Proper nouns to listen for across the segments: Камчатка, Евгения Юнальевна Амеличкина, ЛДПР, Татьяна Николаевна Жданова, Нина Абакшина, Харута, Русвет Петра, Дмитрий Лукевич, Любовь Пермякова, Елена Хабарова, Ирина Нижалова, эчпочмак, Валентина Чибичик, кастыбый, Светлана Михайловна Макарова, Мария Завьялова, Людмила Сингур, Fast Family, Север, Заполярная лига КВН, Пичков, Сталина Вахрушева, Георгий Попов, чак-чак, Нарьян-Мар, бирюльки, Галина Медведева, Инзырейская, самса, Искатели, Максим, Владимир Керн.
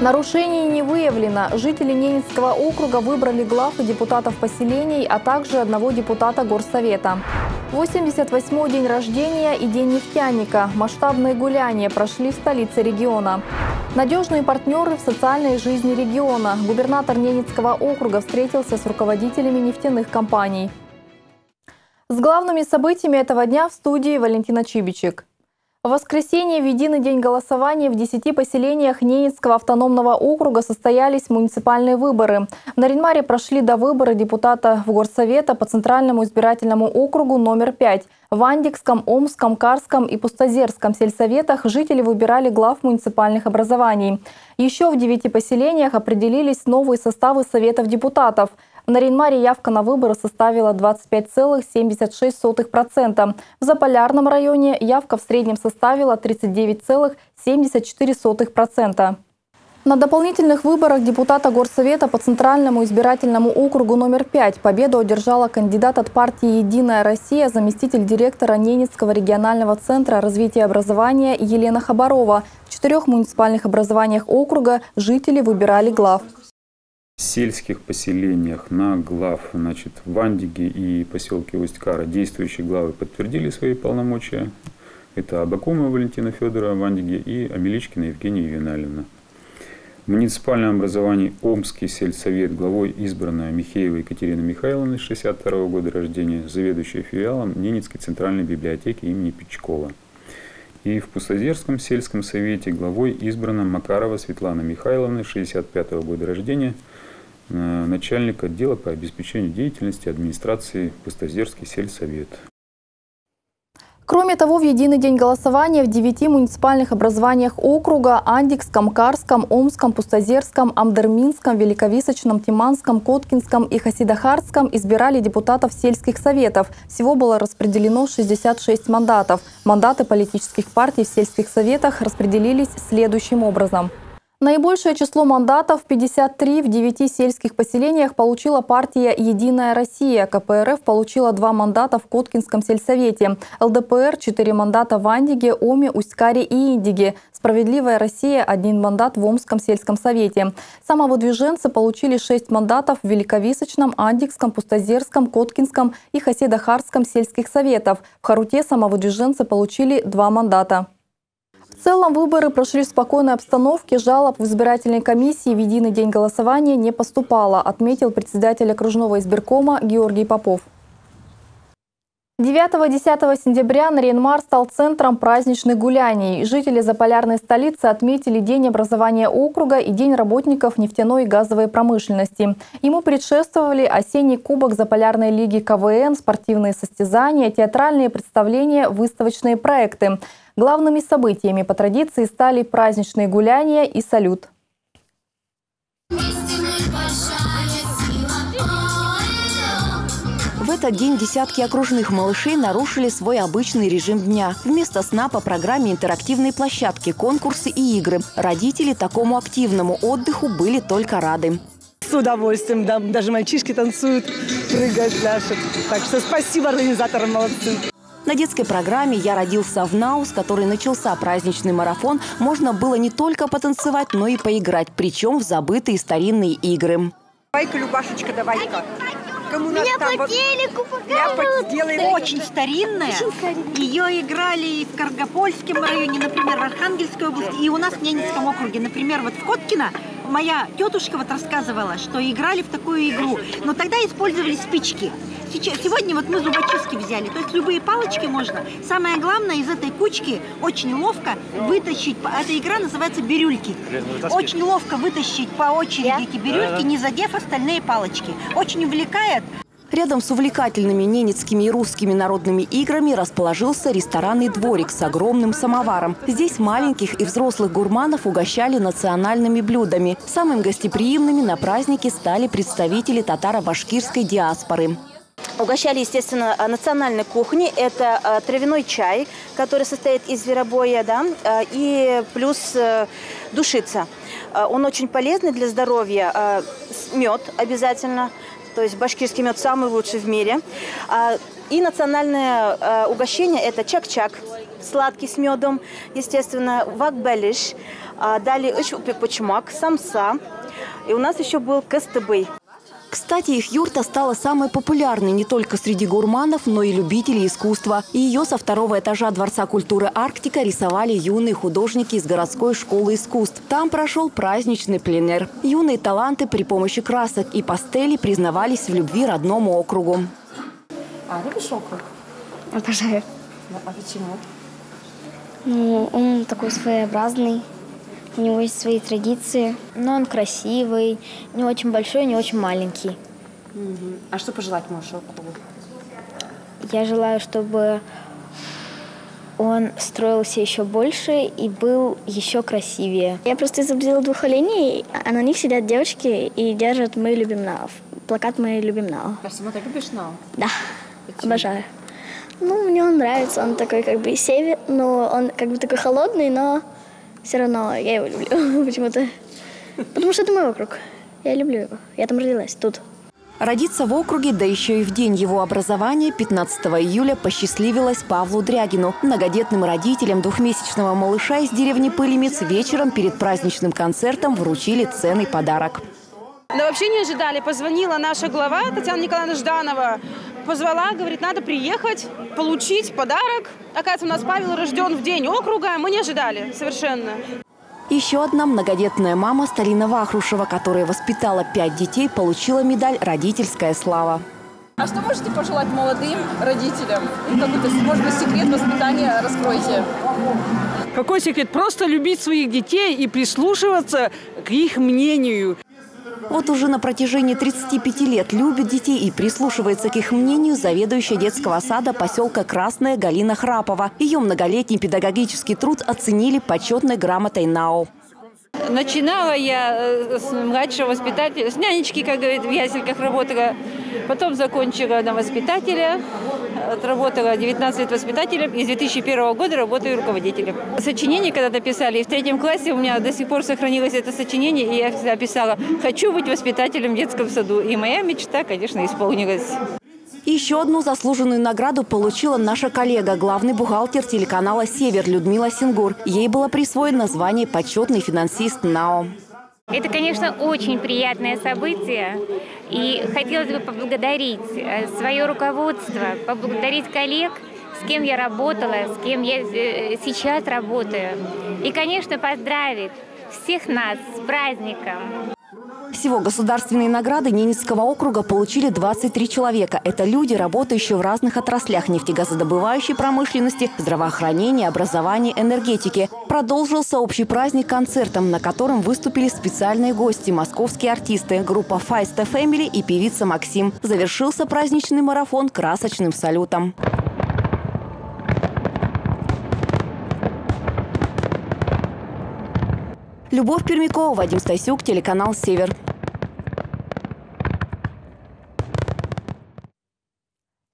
Нарушений не выявлено. Жители Ненецкого округа выбрали глав и депутатов поселений, а также одного депутата Горсовета. 88-й день рождения и День нефтяника. Масштабные гуляния прошли в столице региона. Надежные партнеры в социальной жизни региона. Губернатор Ненецкого округа встретился с руководителями нефтяных компаний. С главными событиями этого дня в студии Валентина Чибичик. В воскресенье в единый день голосования в 10 поселениях Ненецкого автономного округа состоялись муниципальные выборы. В Нарьян-Маре прошли довыборы депутата в Горсовета по Центральному избирательному округу номер 5. В Андикском, Омском, Карском и Пустозерском сельсоветах жители выбирали глав муниципальных образований. Еще в 9 поселениях определились новые составы советов депутатов. В Нарьян-Маре явка на выборы составила 25,76%. В Заполярном районе явка в среднем составила 39,74%. На дополнительных выборах депутата Горсовета по Центральному избирательному округу номер 5 победу одержала кандидат от партии «Единая Россия», заместитель директора Ненецкого регионального центра развития и образования Елена Хабарова. В 4 муниципальных образованиях округа жители выбирали глав. В сельских поселениях на глав, значит, в Андиге и поселке Усть-Кара действующие главы подтвердили свои полномочия. Это Абакумова Валентина Федоровна в Андиге и Амеличкина Евгения Юнальевна. В муниципальном образовании Омский сельсовет главой избрана Михеева Екатерина Михайловна 1962 года рождения, заведующая филиалом Ненецкой центральной библиотеки имени Пичкова. И в Пустозерском сельском совете главой избрана Макарова Светлана Михайловна 1965 года рождения, начальник отдела по обеспечению деятельности администрации Пустозерский сельсовет. Кроме того, в единый день голосования в 9 муниципальных образованиях округа – Андикском, Карском, Омском, Пустозерском, Амдерминском, Великовисочном, Тиманском, Коткинском и Хасидахарском – избирали депутатов сельских советов. Всего было распределено 66 мандатов. Мандаты политических партий в сельских советах распределились следующим образом. Наибольшее число мандатов, 53, в 9 сельских поселениях получила партия «Единая Россия». КПРФ получила 2 мандата в Коткинском сельсовете. ЛДПР – 4 мандата в Андиге, Оме, Усть-Каре и Индиге. «Справедливая Россия» – 1 мандат в Омском сельском совете. Самовыдвиженцы получили 6 мандатов в Великовисочном, Андикском, Пустозерском, Коткинском и Хасидахарском сельских советов. В Харуте самовыдвиженцы получили 2 мандата. В целом выборы прошли в спокойной обстановке, жалоб в избирательной комиссии в единый день голосования не поступало, отметил председатель окружного избиркома Георгий Попов. 9-10 сентября Нарьян-Мар стал центром праздничных гуляний. Жители заполярной столицы отметили День образования округа и День работников нефтяной и газовой промышленности. Ему предшествовали осенний кубок Заполярной лиги КВН, спортивные состязания, театральные представления, выставочные проекты. Главными событиями по традиции стали праздничные гуляния и салют. В этот день десятки окружных малышей нарушили свой обычный режим дня. Вместо сна по программе интерактивные площадки, конкурсы и игры. Родители такому активному отдыху были только рады. С удовольствием, да, даже мальчишки танцуют, прыгают, пляшут. Так что спасибо организаторам, молодцы. На детской программе «Я родился в НАУ», с которой начался праздничный марафон, можно было не только потанцевать, но и поиграть, причем в забытые старинные игры. Давай-ка, Любашечка, давай-ка. Меня там, по телеку показывают. Очень старинная. Ее играли и в Каргопольском районе, например, в Архангельской области, и у нас в Ненецком округе. Например, вот в Коткино моя тетушка вот рассказывала, что играли в такую игру. Но тогда использовали спички. Сегодня вот мы зубочистки взяли. То есть любые палочки можно. Самое главное, из этой кучки очень ловко вытащить. Эта игра называется бирюльки. Очень ловко вытащить по очереди эти бирюльки, не задев остальные палочки. Очень увлекает. Рядом с увлекательными ненецкими и русскими народными играми расположился ресторанный дворик с огромным самоваром. Здесь маленьких и взрослых гурманов угощали национальными блюдами. Самыми гостеприимными на празднике стали представители татаро-башкирской диаспоры. Угощали, естественно, национальной кухни. Это травяной чай, который состоит из зверобоя, да, и плюс душица. Он очень полезный для здоровья. Мед обязательно, то есть башкирский мед самый лучший в мире. И национальное угощение – это чак-чак. сладкий с медом, естественно, вакбалиш. Далее эчпочмак, самса. И у нас еще был кастыбый. Кстати, их юрта стала самой популярной не только среди гурманов, но и любителей искусства. И ее со второго этажа Дворца культуры «Арктика» рисовали юные художники из городской школы искусств. Там прошел праздничный пленэр. Юные таланты при помощи красок и пастелей признавались в любви родному округу. А любишь округ? Обожаю. А почему? Ну, он такой своеобразный. У него есть свои традиции, но он красивый, не очень большой, не очень маленький. А что пожелать можешь округу? Я желаю, чтобы он строился еще больше и был еще красивее. Я просто изобразила двух оленей, а на них сидят девочки и держат «Мы любим Наов», плакат «Мы любим Наов». А сама ты любишь Наов? Да, обожаю. Ну, мне он нравится, он такой как бы север, но он как бы такой холодный, но... Все равно я его люблю почему-то. Потому что это мой округ. Я люблю его. Я там родилась, тут. Родиться в округе, да еще и в день его образования, 15 июля, посчастливилось Павлу Дрягину. Многодетным родителям двухмесячного малыша из деревни Пылемец вечером перед праздничным концертом вручили ценный подарок. Да вообще не ожидали. Позвонила наша глава Татьяна Николаевна Жданова. Позвала, говорит, надо приехать, получить подарок. Оказывается, у нас Павел рожден в день округа, мы не ожидали совершенно. Еще одна многодетная мама Сталина Вахрушева, которая воспитала 5 детей, получила медаль «Родительская слава». А что можете пожелать молодым родителям? Какой-то, может быть, секрет воспитания раскройте. Какой секрет? Просто любить своих детей и прислушиваться к их мнению. Вот уже на протяжении 35 лет любит детей и прислушивается к их мнению заведующая детского сада поселка Красная Галина Храпова. Ее многолетний педагогический труд оценили почетной грамотой НАО. Начинала я с младшего воспитателя, с нянечки, как говорит, в ясельках работала. Потом закончила на воспитателя, отработала 19 лет воспитателем и с 2001 года работаю руководителем. Сочинение когда написали, и в 3 классе у меня до сих пор сохранилось это сочинение, и я всегда писала «Хочу быть воспитателем в детском саду». И моя мечта, конечно, исполнилась. Еще одну заслуженную награду получила наша коллега, главный бухгалтер телеканала «Север» Людмила Сингур. Ей было присвоено звание «Почетный финансист НАО». Это, конечно, очень приятное событие. И хотелось бы поблагодарить свое руководство, поблагодарить коллег, с кем я работала, с кем я сейчас работаю. И, конечно, поздравить всех нас с праздником. Всего государственные награды Ненецкого округа получили 23 человека. Это люди, работающие в разных отраслях нефтегазодобывающей промышленности, здравоохранения, образования, энергетики. Продолжился общий праздник концертом, на котором выступили специальные гости, московские артисты, группа Fast Family и певица Максим. Завершился праздничный марафон красочным салютом. Любовь Пермякова, Вадим Стасюк, телеканал «Север».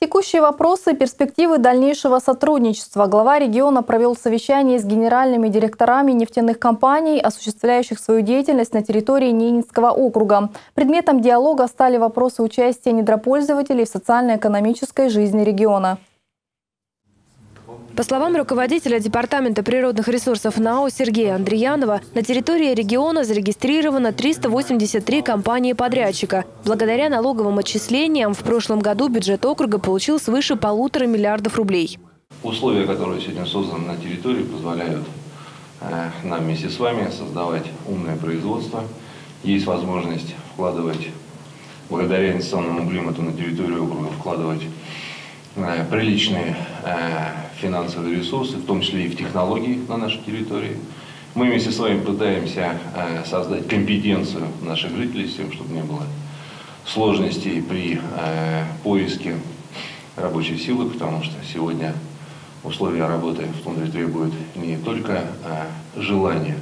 Текущие вопросы, перспективы дальнейшего сотрудничества. Глава региона провел совещание с генеральными директорами нефтяных компаний, осуществляющих свою деятельность на территории Ненецкого округа. Предметом диалога стали вопросы участия недропользователей в социально-экономической жизни региона. По словам руководителя Департамента природных ресурсов НАО Сергея Андреянова, на территории региона зарегистрировано 383 компании-подрядчика. Благодаря налоговым отчислениям в прошлом году бюджет округа получил свыше 1,5 миллиарда рублей. Условия, которые сегодня созданы на территории, позволяют нам вместе с вами создавать умное производство. Есть возможность вкладывать, благодаря инвестиционному климату на территорию округа, вкладывать приличные финансовые ресурсы, в том числе и в технологии на нашей территории. Мы вместе с вами пытаемся создать компетенцию наших жителей, с тем, чтобы не было сложностей при поиске рабочей силы, потому что сегодня условия работы в тундре требуют не только желания,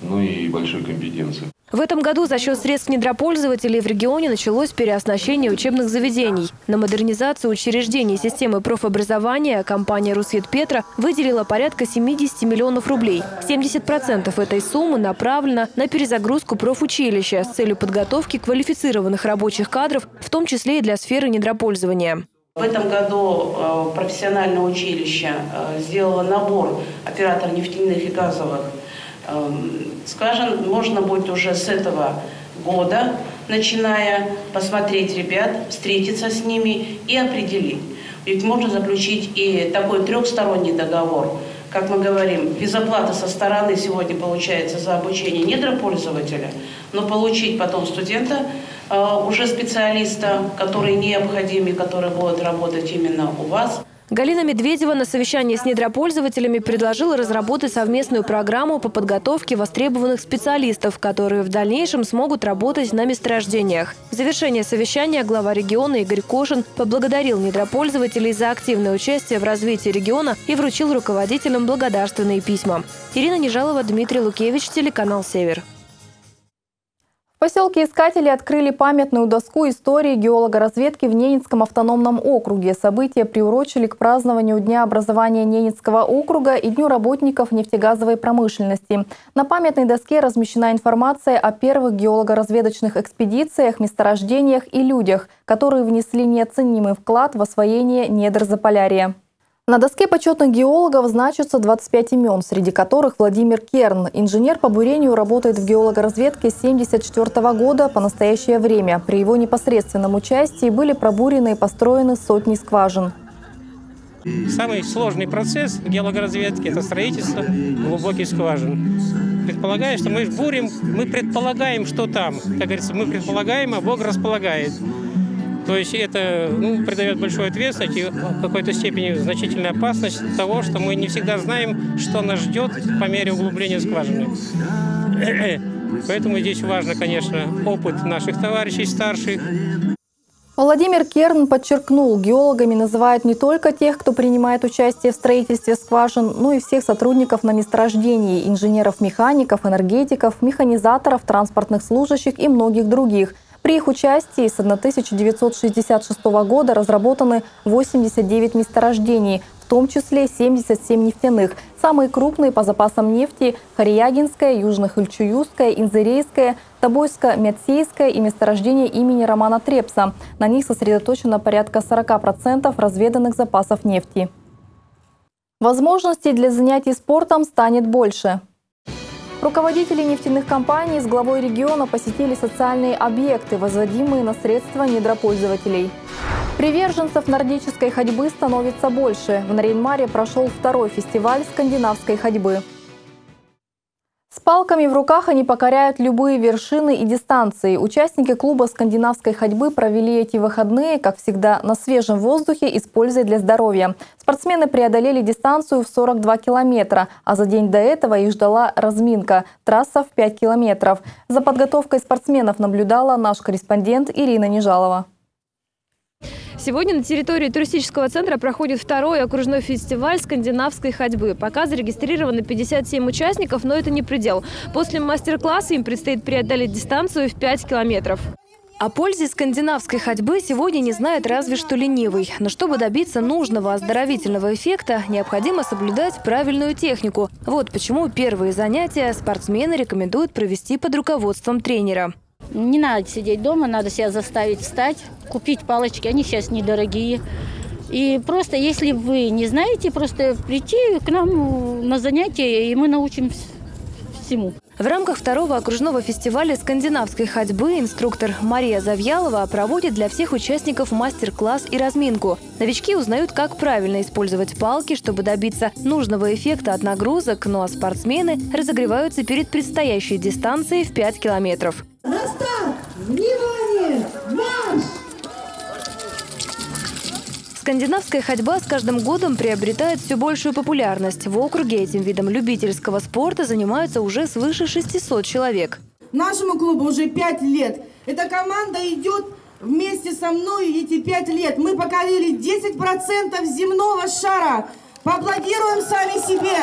но и большой компетенции. В этом году за счет средств недропользователей в регионе началось переоснащение учебных заведений. На модернизацию учреждений системы профобразования компания «Русвет Петра» выделила порядка 70 миллионов рублей. 70% этой суммы направлено на перезагрузку профучилища с целью подготовки квалифицированных рабочих кадров, в том числе и для сферы недропользования. В этом году профессиональное училище сделало набор операторов нефтяных и газовых. Скажем, можно будет уже с этого года, начиная посмотреть ребят, встретиться с ними и определить. Ведь можно заключить и такой трехсторонний договор. Как мы говорим, без оплаты со стороны сегодня получается за обучение недропользователя, но получить потом студента, уже специалиста, которые необходимы, которые будут работать именно у вас. Галина Медведева на совещании с недропользователями предложила разработать совместную программу по подготовке востребованных специалистов, которые в дальнейшем смогут работать на месторождениях. В завершение совещания глава региона Игорь Кошин поблагодарил недропользователей за активное участие в развитии региона и вручил руководителям благодарственные письма. Ирина Нижалова, Дмитрий Лукевич, телеканал «Север». В поселке Искатели открыли памятную доску истории геологоразведки в Ненецком автономном округе. События приурочили к празднованию Дня образования Ненецкого округа и Дню работников нефтегазовой промышленности. На памятной доске размещена информация о первых геологоразведочных экспедициях, месторождениях и людях, которые внесли неоценимый вклад в освоение недр Заполярья. На доске почетных геологов значится 25 имен, среди которых Владимир Керн. Инженер по бурению работает в геологоразведке с 1974 года по настоящее время. При его непосредственном участии были пробурены и построены сотни скважин. Самый сложный процесс в геологоразведке – это строительство глубоких скважин. Предполагая, что мы бурим, мы предполагаем, что там. Как говорится, мы предполагаем, а Бог располагает. То есть это придает большую ответственность и в какой-то степени значительную опасность того, что мы не всегда знаем, что нас ждет по мере углубления скважины. Поэтому здесь важно, конечно, опыт наших товарищей старших. Владимир Керн подчеркнул, геологами называют не только тех, кто принимает участие в строительстве скважин, но и всех сотрудников на месторождении, инженеров, механиков, энергетиков, механизаторов, транспортных служащих и многих других. При их участии с 1966 года разработаны 89 месторождений, в том числе 77 нефтяных. Самые крупные по запасам нефти – Харьягинская, Южно-Хульчуюзская, Инзырейская, Тобольско-Мятсейская и месторождение имени Романа Трепса. На них сосредоточено порядка 40% разведанных запасов нефти. Возможностей для занятий спортом станет больше. Руководители нефтяных компаний с главой региона посетили социальные объекты, возводимые на средства недропользователей. Приверженцев нордической ходьбы становится больше. В Нарьян-Маре прошел второй фестиваль скандинавской ходьбы. С палками в руках они покоряют любые вершины и дистанции. Участники клуба скандинавской ходьбы провели эти выходные, как всегда, на свежем воздухе и с пользой для здоровья. Спортсмены преодолели дистанцию в 42 километра, а за день до этого их ждала разминка – трасса в 5 километров. За подготовкой спортсменов наблюдала наш корреспондент Ирина Нижалова. Сегодня на территории туристического центра проходит второй окружной фестиваль скандинавской ходьбы. Пока зарегистрировано 57 участников, но это не предел. После мастер-класса им предстоит преодолеть дистанцию в 5 километров. О пользе скандинавской ходьбы сегодня не знает разве что ленивый. Но чтобы добиться нужного оздоровительного эффекта, необходимо соблюдать правильную технику. Вот почему первые занятия спортсмены рекомендуют провести под руководством тренера. Не надо сидеть дома, надо себя заставить встать, купить палочки, они сейчас недорогие. И просто, если вы не знаете, просто прийти к нам на занятия, и мы научим всему. В рамках второго окружного фестиваля скандинавской ходьбы инструктор Мария Завьялова проводит для всех участников мастер-класс и разминку. Новички узнают, как правильно использовать палки, чтобы добиться нужного эффекта от нагрузок, ну а спортсмены разогреваются перед предстоящей дистанцией в 5 километров. На старт! Внимание! Марш! Скандинавская ходьба с каждым годом приобретает все большую популярность. В округе этим видом любительского спорта занимаются уже свыше 600 человек. Нашему клубу уже 5 лет. Эта команда идет вместе со мной эти 5 лет. Мы покорили 10% земного шара. Поаплодируем сами себе.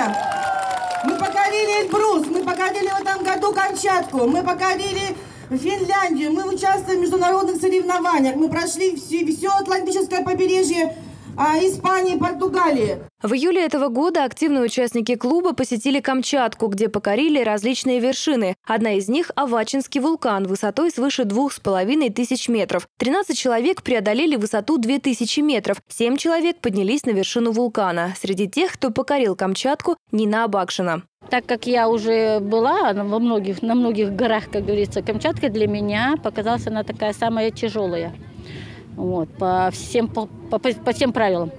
Мы покорили Эльбрус, мы покорили в этом году Камчатку, мы покорили Финляндию, мы участвуем в международных соревнованиях, мы прошли все Атлантическое побережье Испании и Португалии. В июле этого года активные участники клуба посетили Камчатку, где покорили различные вершины. Одна из них – Авачинский вулкан высотой свыше 2500 метров. 13 человек преодолели высоту 2000 метров. 7 человек поднялись на вершину вулкана. Среди тех, кто покорил Камчатку – Нина Абакшина. Так как я уже была на многих горах, как говорится, Камчатка для меня показалась она такая самая тяжелая. Вот, по всем правилам.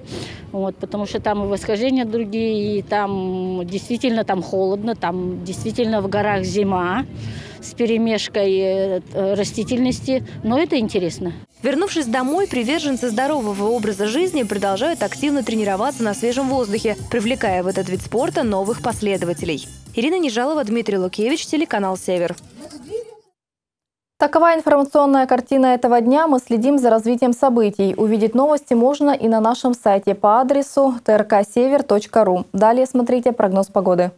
Вот, потому что там и восхождения другие, и там действительно холодно, там действительно в горах зима с перемешкой растительности, но это интересно. Вернувшись домой, приверженцы здорового образа жизни продолжают активно тренироваться на свежем воздухе, привлекая в этот вид спорта новых последователей. Ирина Нижалова, Дмитрий Лукевич, телеканал «Север». Такова информационная картина этого дня. Мы следим за развитием событий. Увидеть новости можно и на нашем сайте по адресу trksevер.ru. Далее смотрите прогноз погоды.